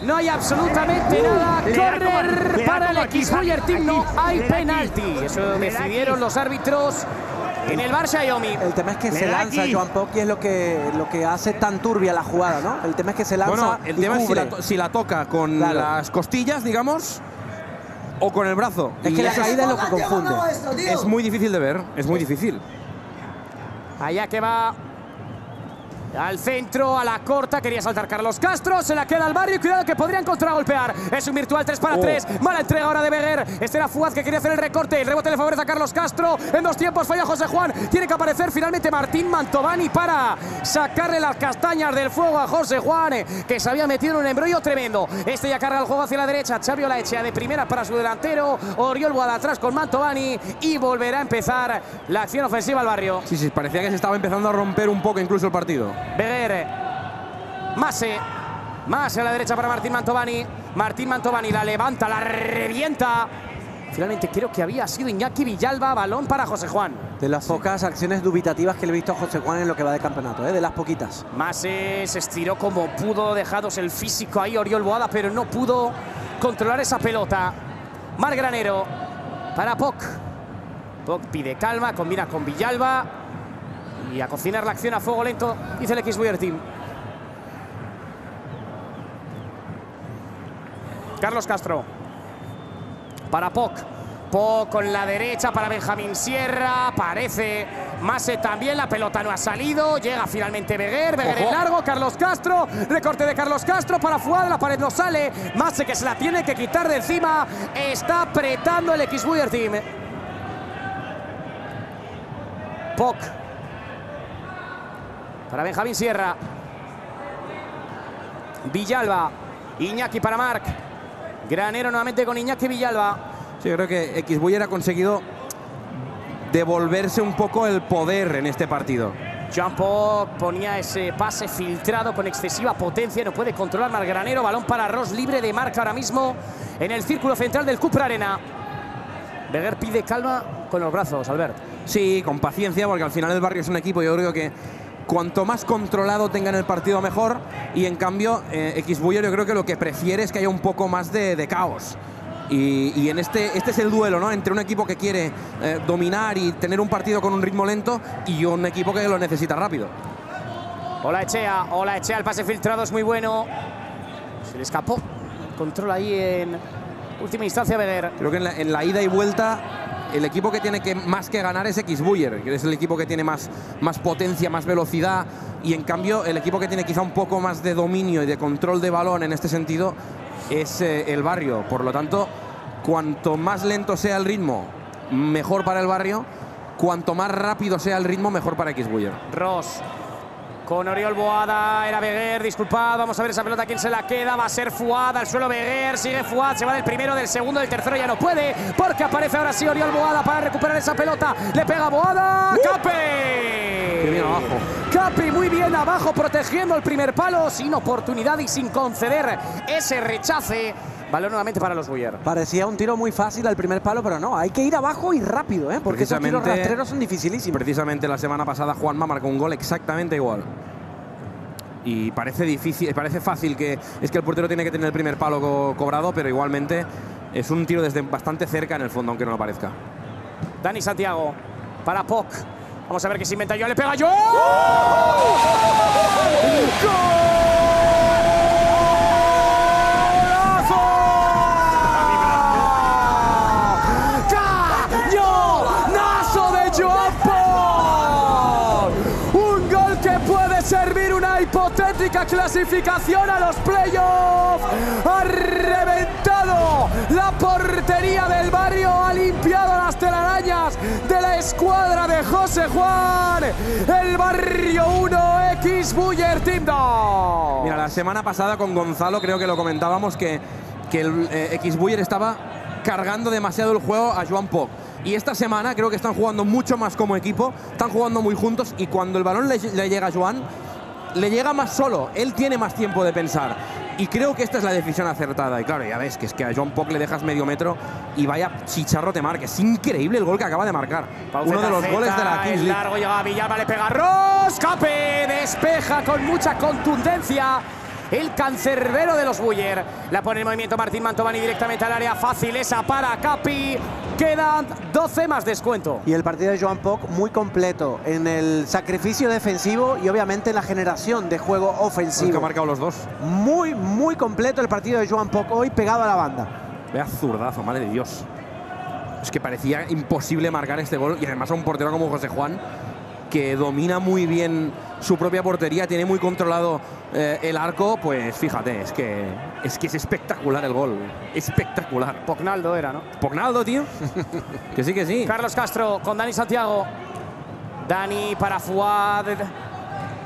No hay absolutamente nada. Correr para el X-Wheeler Team. No hay penalti. Eso decidieron los árbitros en el VAR Xiaomi. El tema es que se lanza Joan Poch y es lo que hace tan turbia la jugada, ¿no? El tema es que se lanza. Bueno, el tema es si la toca con las costillas, digamos, o con el brazo. Es que la caída es lo que confunde. Es muy difícil de ver. Es muy difícil. Allá que va. Al centro, a la corta, quería saltar Carlos Castro, se la queda al barrio y cuidado que podrían contragolpear. Es un virtual 3 para 3, mala entrega ahora de Beguer. Este era Fugaz que quería hacer el recorte, el rebote le favorece a Carlos Castro. En dos tiempos falla José Juan, tiene que aparecer finalmente Martín Mantovani para sacarle las castañas del fuego a José Juan, que se había metido en un embrollo tremendo. Este ya carga el juego hacia la derecha, Xavi Olaechea de primera para su delantero, Oriol Boada atrás con Mantovani y volverá a empezar la acción ofensiva al barrio. Sí, parecía que se estaba empezando a romper un poco incluso el partido. Beguer, Mase a la derecha para Martín Mantovani. Martín Mantovani la levanta, la revienta. Finalmente creo que había sido Iñaki Villalba, balón para José Juan. De las pocas acciones dubitativas que le he visto a José Juan en lo que va de campeonato, de las poquitas. Mase se estiró como pudo, dejados el físico ahí Oriol Boada, pero no pudo controlar esa pelota. Mar Granero para Poch. Poch pide calma, combina con Villalba. Y a cocinar la acción a fuego lento, dice el X-Wheeler Team. Carlos Castro. Para Poch. Poch con la derecha para Benjamín Sierra. Aparece Mase también. La pelota no ha salido. Llega finalmente Beguer. Beguer en largo. Carlos Castro. Recorte de Carlos Castro para Fuad. La pared no sale. Mase que se la tiene que quitar de encima. Está apretando el X-Wheeler Team. Poch. Para Benjamín Sierra. Villalba. Iñaki para Marc. Granero nuevamente con Iñaki Villalba. Sí, yo creo que X-Wheeler ha conseguido devolverse un poco el poder en este partido. Joan Poch ponía ese pase filtrado con excesiva potencia. No puede controlar Marc Granero. Balón para Ross, libre de marca ahora mismo en el círculo central del Cupra Arena. Beguer pide calma con los brazos, Albert. Sí, con paciencia, porque al final el barrio es un equipo. Yo creo que cuanto más controlado tengan el partido, mejor. Y en cambio, X-Wheeler yo creo que lo que prefiere es que haya un poco más de caos. Y en este es el duelo, ¿no? Entre un equipo que quiere dominar y tener un partido con un ritmo lento y un equipo que lo necesita rápido. Olaechea, el pase filtrado es muy bueno. Se le escapó. Controla ahí en última instancia Beguer. Creo que en la ida y vuelta, el equipo que tiene más que ganar es X-Wheeler, que es el equipo que tiene más potencia, más velocidad, y en cambio el equipo que tiene quizá un poco más de dominio y de control de balón en este sentido es el barrio. Por lo tanto, cuanto más lento sea el ritmo, mejor para el barrio; cuanto más rápido sea el ritmo, mejor para X-Wheeler. Ross. Con Oriol Boada, era Beguer, disculpad, vamos a ver esa pelota, quién se la queda, va a ser Fuad, al suelo Beguer, sigue Fuad, se va del primero, del segundo, del tercero, ya no puede, porque aparece ahora sí Oriol Boada para recuperar esa pelota, le pega Boada, Capi, muy bien Está abajo protegiendo el primer palo, sin oportunidad y sin conceder ese rechace. Balón nuevamente para los Buyer. Parecía un tiro muy fácil al primer palo, pero no. Hay que ir abajo y rápido, ¿eh? Porque esos tiros rastreros son dificilísimos. Precisamente la semana pasada Juanma marcó un gol exactamente igual. Y parece difícil, parece fácil, que es que el portero tiene que tener el primer palo cobrado, pero igualmente es un tiro desde bastante cerca en el fondo, aunque no lo parezca. Dani Santiago para Poc. Vamos a ver qué se inventa. Yo le pega yo. ¡Cañonazo de Joan Poc! Un gol que puede servir una hipotética clasificación a los playoffs. ¡Ha reventado la portería del barrio! ¡Ha limpiado las telarañas de la escuadra de José Juan! El barrio 1X Buyer Team 2. Mira, la semana pasada con Gonzalo creo que lo comentábamos, que el X Buyer estaba cargando demasiado el juego a Joan Poc. Y esta semana creo que están jugando mucho más como equipo, están jugando muy juntos, y cuando el balón le llega a Joan, le llega más solo, él tiene más tiempo de pensar. Y creo que esta es la decisión acertada. Y claro, ya ves que es que a Joan Poc le dejas medio metro y vaya chicharro te marca. Es increíble el gol que acaba de marcar. Uno de los goles de la Kings League. Largo llega a Villalba, le pega Roscape, despeja con mucha contundencia el cancerbero de los Buyer. La pone en movimiento Martín Mantovani directamente al área fácil, esa para Capi. Quedan 12 más descuento. Y el partido de Joan Poc muy completo en el sacrificio defensivo y obviamente en la generación de juego ofensivo. El que ha marcado los dos. Muy, muy completo el partido de Joan Poc hoy, pegado a la banda. Vea zurdazo, madre de Dios. Es que parecía imposible marcar este gol, y además a un portero como José Juan, que domina muy bien su propia portería, tiene muy controlado el arco, pues fíjate, es que es espectacular el gol, espectacular. Pognaldo era, ¿no? Pognaldo, tío. Que sí, que sí. Carlos Castro con Dani Santiago. Dani para Fuad,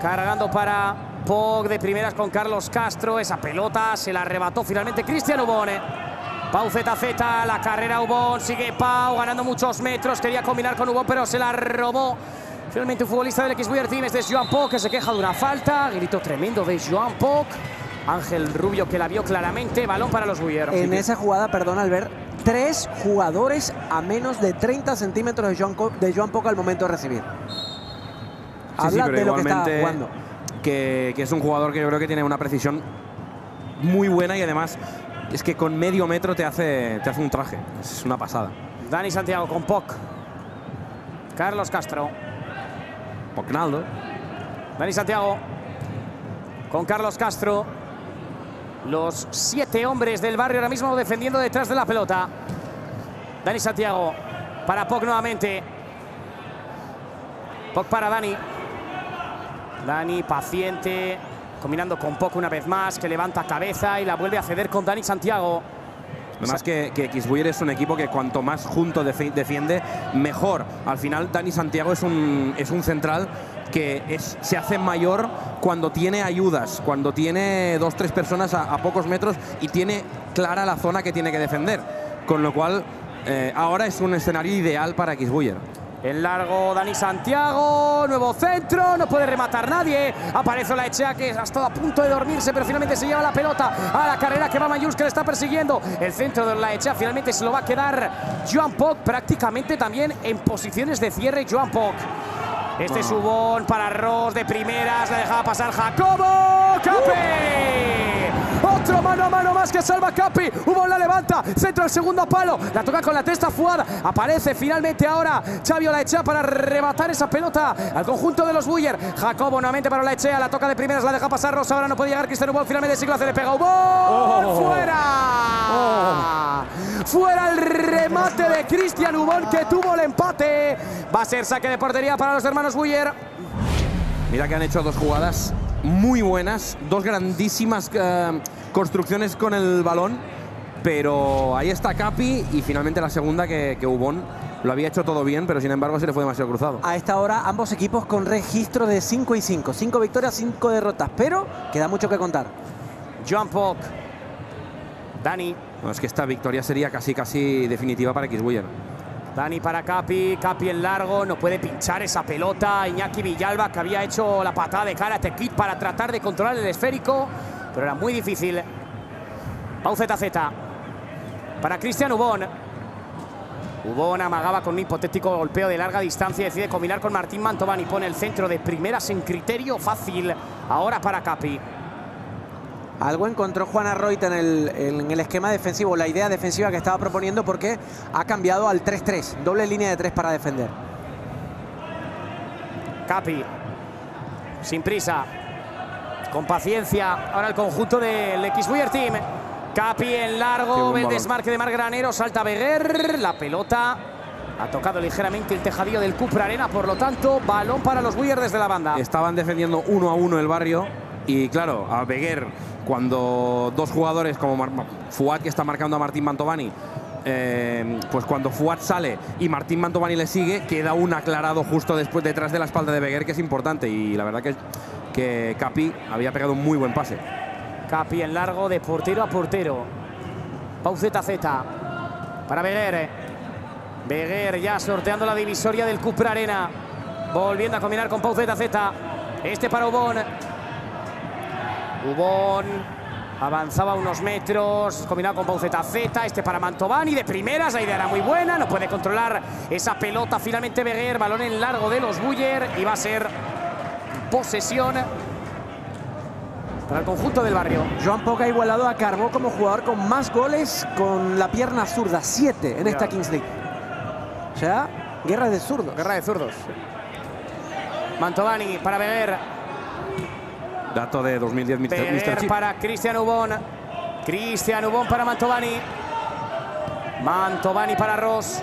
cargando para Poc de primeras con Carlos Castro. Esa pelota se la arrebató finalmente Cristian Ubone. Pau ZZ, la carrera Ubón, sigue Pau ganando muchos metros, quería combinar con Ubón, pero se la robó. Finalmente un futbolista del X-Buyer Team, este es Joan Poc, que se queja de una falta. Grito tremendo de Joan Poc. Ángel Rubio, que la vio claramente. Balón para los Buyer. En esa jugada, perdón Albert, 3 jugadores a menos de 30 centímetros de Joan Poc al momento de recibir. Habla sí, de lo que está jugando. Que es un jugador que yo creo que tiene una precisión muy buena, y además es que con medio metro te hace un traje. Es una pasada. Dani Santiago con Poc. Carlos Castro. Pognaldo. Dani Santiago con Carlos Castro. Los 7 hombres del barrio ahora mismo defendiendo detrás de la pelota. Dani Santiago para Poc nuevamente. Poc para Dani. Dani paciente, combinando con Poc una vez más, que levanta cabeza y la vuelve a ceder con Dani Santiago. Además que X-Buyer es un equipo que cuanto más junto defiende, mejor. Al final Dani Santiago es un central que se hace mayor cuando tiene ayudas, cuando tiene 2 o 3 personas a pocos metros y tiene clara la zona que tiene que defender. Con lo cual ahora es un escenario ideal para X-Buyer. El largo Dani Santiago, nuevo centro, no puede rematar nadie. Aparece Olaechea, que ha estado a punto de dormirse, pero finalmente se lleva la pelota a la carrera, que va Mayús, que le está persiguiendo. El centro de Olaechea finalmente se lo va a quedar Joan Poc, prácticamente también en posiciones de cierre Joan Poc. Este subón para Ross de primeras, la dejaba pasar Jacobo Capé. Otro mano a mano más que salva Capi. Ubón la levanta, centro al segundo palo, la toca con la testa Fuad. Aparece finalmente ahora Xavi Olaechea para arrebatar esa pelota al conjunto de los Buyer. Jacobo nuevamente para Olaechea, la toca de primeras, la deja pasar Ross. Ahora no puede llegar Cristian Ubón, finalmente sí lo hace, le pega Ubón. ¡Fuera! Fuera el remate de Cristian Ubón, que tuvo el empate. Va a ser saque de portería para los hermanos Buyer. Mira que han hecho 2 jugadas muy buenas, 2 grandísimas construcciones con el balón, pero ahí está Capi, y finalmente la segunda que Ubón lo había hecho todo bien, pero sin embargo se le fue demasiado cruzado. A esta hora ambos equipos con registro de 5 y 5, 5 victorias, 5 derrotas, pero queda mucho que contar. Joan Poc, Dani. No, es que esta victoria sería casi definitiva para X-Buyer. Dani para Capi, Capi en largo, no puede pinchar esa pelota. Iñaki Villalba, que había hecho la patada de cara a Tekit para tratar de controlar el esférico, pero era muy difícil. Pau ZZ para Cristian Ubón. Ubón amagaba con un hipotético golpeo de larga distancia, decide combinar con Martín Mantovani, pone el centro de primeras en criterio fácil, ahora para Capi. Algo encontró Juan Arroyo en el esquema defensivo, la idea defensiva que estaba proponiendo, porque ha cambiado al 3-3, doble línea de 3 para defender. Capi, sin prisa, con paciencia, ahora el conjunto del Xbuyer Team. Capi en largo, el desmarque de Marc Granero, salta Beguer, la pelota ha tocado ligeramente el tejadillo del Cupra Arena, por lo tanto, balón para los Xbuyer desde la banda. Estaban defendiendo 1-1 el barrio y claro, a Beguer, cuando dos jugadores como Fuad, que está marcando a Martín Mantovani, pues cuando Fuad sale y Martín Mantovani le sigue, queda un aclarado justo después detrás de la espalda de Beguer, que es importante, y la verdad que Capi había pegado un muy buen pase. Capi en largo de portero a portero. Pau ZZ para Beguer. Beguer ya sorteando la divisoria del Cupra Arena, volviendo a combinar con Pau ZZ. Este para Ubón. Ubón avanzaba unos metros, combinado con Pau ZZ, este para Mantovani, de primeras, la idea era muy buena, no puede controlar esa pelota, finalmente Beguer, balón en largo de los Xbuyer, y va a ser posesión para el conjunto del barrio. Joan Poch ha igualado a Carbó como jugador con más goles con la pierna zurda, 7 en esta Kings League. O sea, guerra de zurdos. Guerra de zurdos. Mantovani para Beguer. Dato de 2010, Mr. Chip. Para Cristian Ubón. Cristian Ubón para Mantovani. Mantovani para Ross.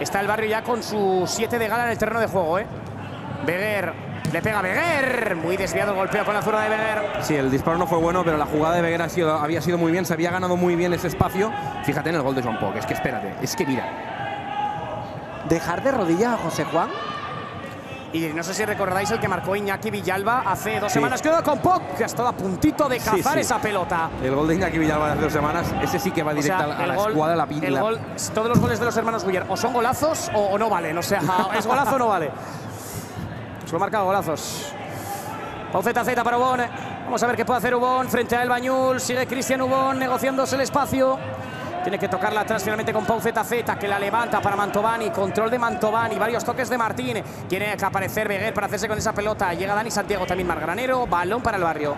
Está el barrio ya con su 7 de gala en el terreno de juego, ¿eh? Beguer. Le pega Beguer. Muy desviado el golpeo con la zurda de Beguer. Sí, el disparo no fue bueno, pero la jugada de Beguer había sido muy bien. Se había ganado muy bien ese espacio. Fíjate en el gol de Joan Poch. Es que espérate. Es que mira. Dejar de rodillas a José Juan. Y no sé si recordáis el que marcó Iñaki Villalba hace dos semanas. Quedó con Poch, que ha estado a puntito de cazar esa pelota. El gol de Iñaki Villalba de hace 2 semanas, ese sí que va directa a la escuadra, la pinta. Todos los goles de los hermanos Xbuyer o son golazos o no valen. O sea, es golazo o no vale. Solo marcado golazos. Pau ZZ para Ubón. Vamos a ver qué puede hacer Ubón frente a El Bañul. Sigue Cristian Ubón negociándose el espacio. Tiene que tocarla atrás finalmente con Pau ZZ, que la levanta para Mantovani. Control de Mantovani, varios toques de Martín. Tiene que aparecer Beguer para hacerse con esa pelota. Llega Dani Santiago, también Marc Granero. Balón para el barrio.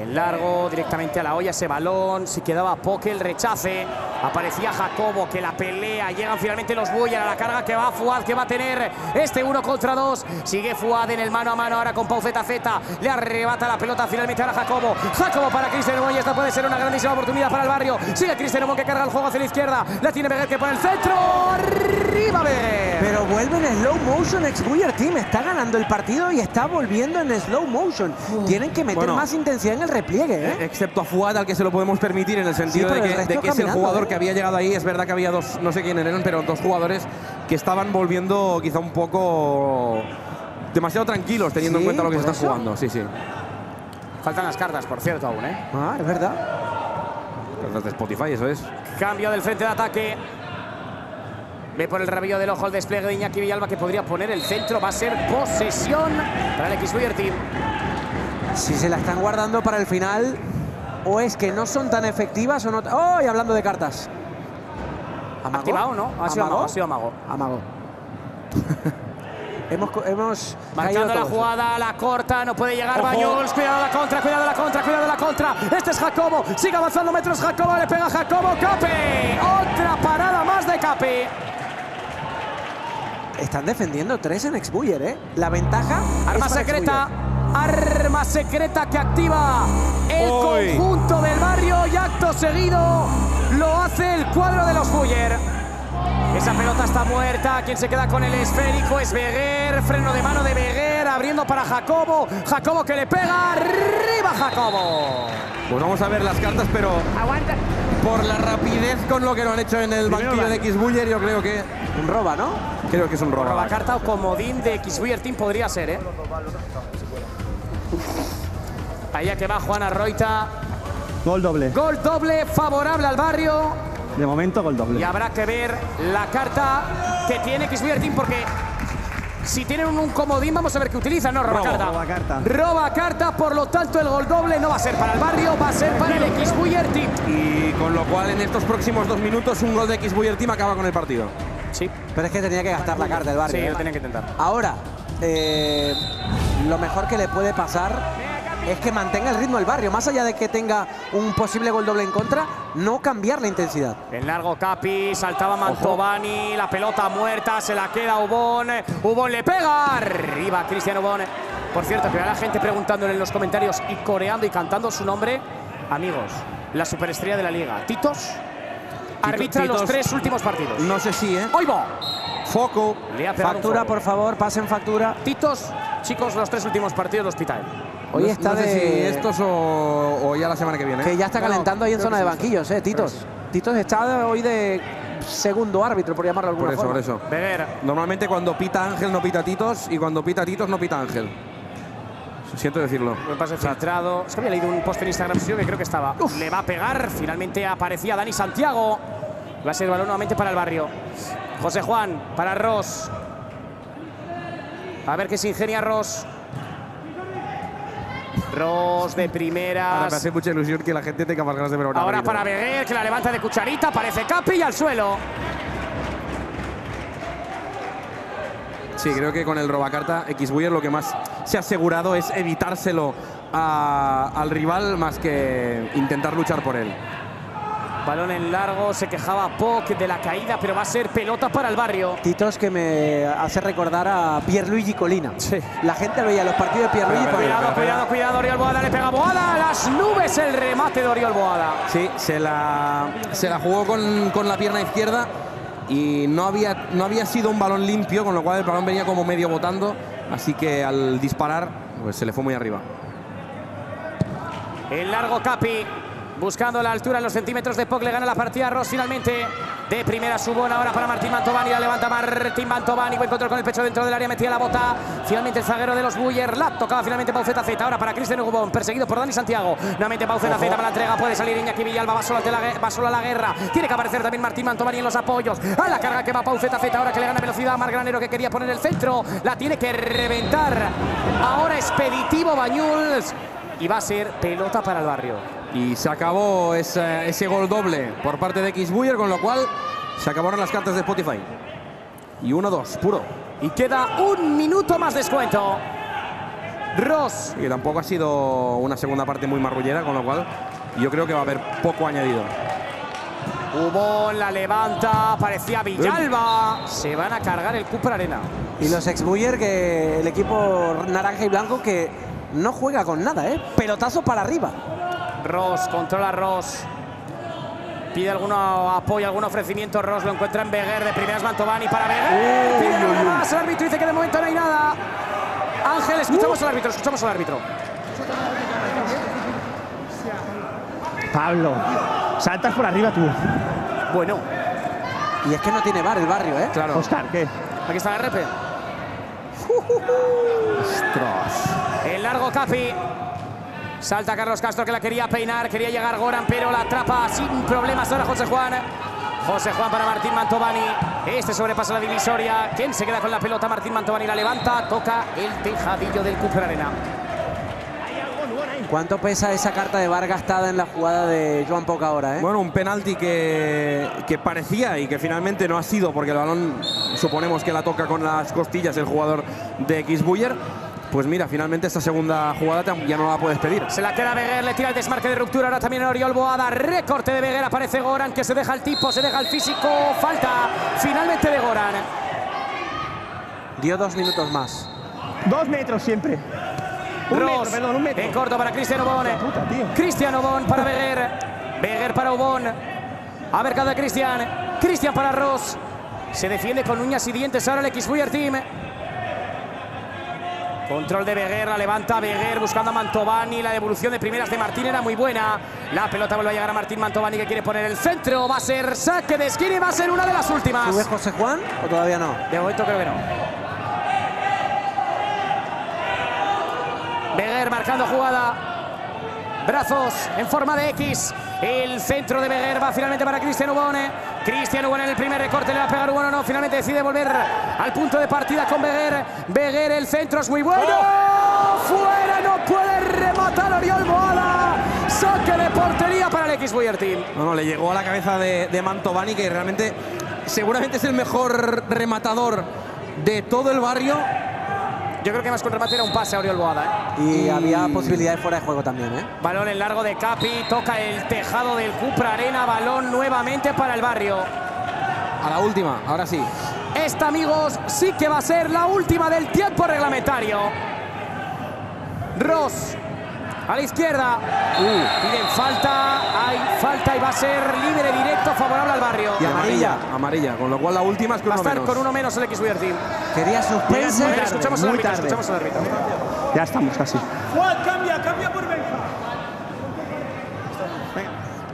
El largo, directamente a la olla ese balón. Si quedaba Poch, el rechace. Aparecía Jacobo, que la pelea. Llegan finalmente los Xbuyer a la carga, que va Fuad, que va a tener este 1 contra 2. Sigue Fuad en el mano a mano ahora con Pau ZZ. Le arrebata la pelota finalmente ahora Jacobo. Jacobo para Cristian Ubón. Esta puede ser una grandísima oportunidad para el barrio. Sigue Cristian Ubón, que carga el juego hacia la izquierda. La tiene Beguer, que pone el centro. ¡Arriba Beguer! Pero vuelve en slow motion Xbuyer Team. Está ganando el partido y está volviendo en slow motion. Tienen que meter más intensidad en el repliegue, ¿eh? Excepto a Fuad, al que se lo podemos permitir, en el sentido de que es el jugador que había llegado ahí. Es verdad que había dos, no sé quién eran, pero dos jugadores que estaban volviendo quizá un poco demasiado tranquilos, teniendo en cuenta lo que se está jugando. Sí, sí. Faltan las cartas, por cierto, aún, ¿eh? Ah, es verdad. Cartas de Spotify, eso es. Cambio del frente de ataque. Ve por el rabillo del ojo el despliegue de Iñaki Villalba, que podría poner el centro. Va a ser posesión para el Xbuyer Team. Si se la están guardando para el final, o es que no son tan efectivas o no. ¡Oh! Y hablando de cartas. ¿Amagó? ¿Activado, no? ¿Ha sido amago? Ha sido amago. Amago. hemos marcando la jugada, la corta, no puede llegar Bañuls. Cuidado la contra, cuidado la contra, cuidado la contra. Este es Jacobo, sigue avanzando metros Jacobo, le pega Jacobo, Capi. Otra parada más de Capi. Están defendiendo 3 en Xbuyer, ¿eh? La ventaja. Arma secreta. Arma secreta que activa el conjunto del barrio, y acto seguido lo hace el cuadro de los Xbuyer. Esa pelota está muerta. Quien se queda con el esférico es Beguer. Freno de mano de Beguer, abriendo para Jacobo. Jacobo que le pega. ¡Arriba Jacobo! Pues vamos a ver las cartas, pero aguanta. Por la rapidez con lo que lo han hecho en el banquillo de Xbuyer, yo creo que un roba, ¿no? Creo que es un roba. Roba carta o comodín de Xbuyer Team podría ser, ¿eh? Allá que va Juan Arroita. Gol doble. Gol doble favorable al barrio. De momento, gol doble. Y habrá que ver la carta que tiene Xbertin, porque si tienen un comodín, vamos a ver qué utilizan. No, roba carta. Roba carta, por lo tanto el gol doble no va a ser para el barrio, va a ser para el Xbertin. Y con lo cual en estos próximos 2 minutos un gol de Xbertin acaba con el partido. Sí. Pero es que tenía que gastar la carta el barrio. Sí, lo tenía que intentar. Ahora, lo mejor que le puede pasar es que mantenga el ritmo el barrio, más allá de que tenga un posible gol doble en contra, no cambiar la intensidad. El largo Capi, saltaba Mantovani, ojo, la pelota muerta, se la queda Ubón, Ubón le pega, arriba Cristian Ubón. Por cierto, que habrá gente preguntándole en los comentarios y coreando y cantando su nombre. Amigos, la superestrella de la Liga, Titos, arbitra los 3 últimos partidos. No sé si, ¿eh? ¡Oigo! Foco, factura, por favor, pasen factura. Titos, chicos, los 3 últimos partidos de Hospital. Hoy está no sé de si estos o ya la semana que viene. Que ya está calentando ahí en zona de banquillos, Titos. Pero... Titos está hoy de segundo árbitro, por llamarlo de alguna forma. Por eso, por eso. Beber. Normalmente cuando pita Ángel no pita Titos y cuando pita Titos no pita Ángel. Siento decirlo. Un pase filtrado. Es que había leído un post en Instagram que creo que estaba. Uf. Le va a pegar. Finalmente aparecía Dani Santiago. Va a ser el balón nuevamente para el barrio. José Juan para Ross. A ver qué se ingenia Ross. Ross de primeras. Ahora me hace mucha ilusión que la gente tenga más ganas de ver una. Ahora para Beguer, que la levanta de cucharita, aparece Capi y al suelo. Sí, creo que con el robacarta Xbuyer lo que más se ha asegurado es evitárselo al rival más que intentar luchar por él. Balón en largo, se quejaba Poch de la caída, pero va a ser pelota para el barrio. Titos que me hace recordar a Pierluigi Collina. Sí. La gente veía los partidos de Pierluigi Collina. Cuidado, Oriol Boada, le pega Boada, las nubes, el remate de Oriol Boada. Sí, se la jugó con la pierna izquierda y no había sido un balón limpio, con lo cual el balón venía como medio botando, así que al disparar pues se le fue muy arriba. El largo Capi. Buscando la altura en los centímetros de Poch, le gana la partida a Ross finalmente. De primera Subón ahora para Martín Mantovani, la levanta Martín Mantovani, buen control con el pecho dentro del área, metía la bota. Finalmente el zaguero de los Buller, la tocaba finalmente Pau ZZ, ahora para Cristian Ubón, perseguido por Dani Santiago. Nuevamente Pau ZZ para la entrega, puede salir Iñaki Villalba, va solo a la guerra. Tiene que aparecer también Martín Mantovani en los apoyos. A la carga que va Pau ZZ, ahora que le gana velocidad a Marc Granero, que quería poner el centro. La tiene que reventar. Ahora expeditivo Bañuls. Y va a ser pelota para el barrio. Y se acabó ese gol doble por parte de Xbuyer, con lo cual se acabaron las cartas de Spotify. Y 1-2, puro. Y queda 1 minuto más descuento. Ross. Y tampoco ha sido una segunda parte muy marrullera, con lo cual yo creo que va a haber poco añadido. Ubón la levanta, parecía Villalba. Se van a cargar el Cooper Arena. Y los Xbuyer, que el equipo naranja y blanco que no juega con nada, pelotazo para arriba. Ross, controla Ross. Pide algún apoyo, algún ofrecimiento. Ross lo encuentra en Beguer, de primeras Mantovani para Beguer. Pide algo más. El árbitro dice que de momento no hay nada. Ángel, escuchamos al árbitro, escuchamos al árbitro. Pablo, saltas por arriba tú. Bueno. Y es que no tiene VAR el barrio, Claro. Oscar, ¿qué? Aquí está la RP. ¡Ostras! El largo Capi. Salta Carlos Castro, que la quería peinar, quería llegar Goran, pero la atrapa sin problemas ahora José Juan. José Juan para Martín Mantovani. Este sobrepasa la divisoria. ¿Quién se queda con la pelota? Martín Mantovani la levanta, toca el tejadillo del Cooper Arena. ¿Cuánto pesa esa carta de VAR gastada en la jugada de Joan Poch ahora? Bueno, un penalti que parecía y que finalmente no ha sido, porque el balón suponemos que la toca con las costillas el jugador de Xbuyer. Pues mira, finalmente esta segunda jugada ya no la puedes pedir. Se la queda Beguer, le tira el desmarque de ruptura, ahora también Oriol Boada, recorte de Beguer, aparece Goran, que se deja el tipo, se deja el físico, falta finalmente de Goran. Dio 2 minutos más. 2 metros siempre. Un metro. En corto para Cristian Ubón. Cristian Ubón para Beguer. Beguer para Ubón. Ha mercado a Cristian. Cristian para Ross. Se defiende con uñas y dientes ahora el Xbuyer. Control de Beguer, la levanta Beguer buscando a Mantovani. La devolución de primeras de Martín era muy buena. La pelota vuelve a llegar a Martín Mantovani, que quiere poner el centro. Va a ser saque de esquina y va a ser una de las últimas. ¿Sube José Juan o todavía no? De momento creo que no. Beguer marcando jugada. brazos en forma de X. El centro de Beguer va finalmente para Cristian Ubone. Cristian Ubone en el primer recorte le va a pegar Ubone, no, finalmente decide volver al punto de partida con Beguer. Beguer, el centro es muy bueno. ¡Oh! ¡Fuera! No puede rematar Oriol Boada. Saque de portería para el Xbuyer Team. No, le llegó a la cabeza de Mantovani, que realmente seguramente es el mejor rematador de todo el barrio. Yo creo que más con remate era un pase a Oriol Boada, ¿eh? Y había posibilidad de fuera de juego también, ¿eh? Balón en largo de Capi, toca el tejado del Cupra Arena, balón nuevamente para el barrio. A la última, ahora sí. Esta, amigos, sí que va a ser la última del tiempo reglamentario. Ross, a la izquierda. Piden falta, hay falta y va a ser libre directo favorable al barrio. Y amarilla. Amarilla, con lo cual la última es que va a estar con uno menos el Xbuyer Team. Quería suspense. Muy tarde, escuchamos al árbitro, escuchamos al árbitro. Ya estamos casi. Juan, cambia, cambia por Benja. Venga.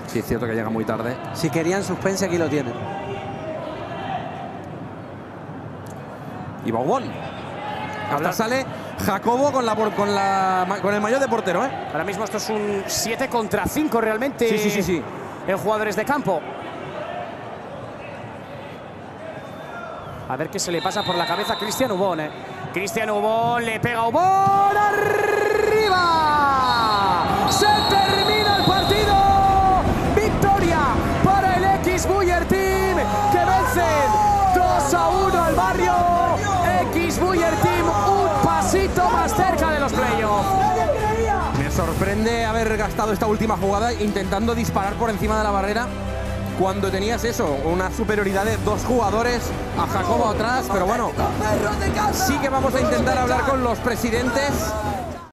Sí, es cierto que llega muy tarde. Si querían suspense, aquí lo tienen. Y Bobón. Hasta sale Jacobo con el mayor de portero, ¿eh? Ahora mismo esto es un 7 contra 5 realmente. Sí. En jugadores de campo. A ver qué se le pasa por la cabeza a Cristian Ubone. Cristian Ubone le pega a Ubone. ¡Arriba! ¡Se termina el partido! ¡Victoria para el Xbuyer Team! ¡Que vencen 2-1 al barrio! Xbuyer Team un pasito más cerca de los playoffs. Me sorprende haber gastado esta última jugada intentando disparar por encima de la barrera, cuando tenías eso, una superioridad de dos jugadores, a Jacobo atrás, pero bueno, sí que vamos a intentar hablar con los presidentes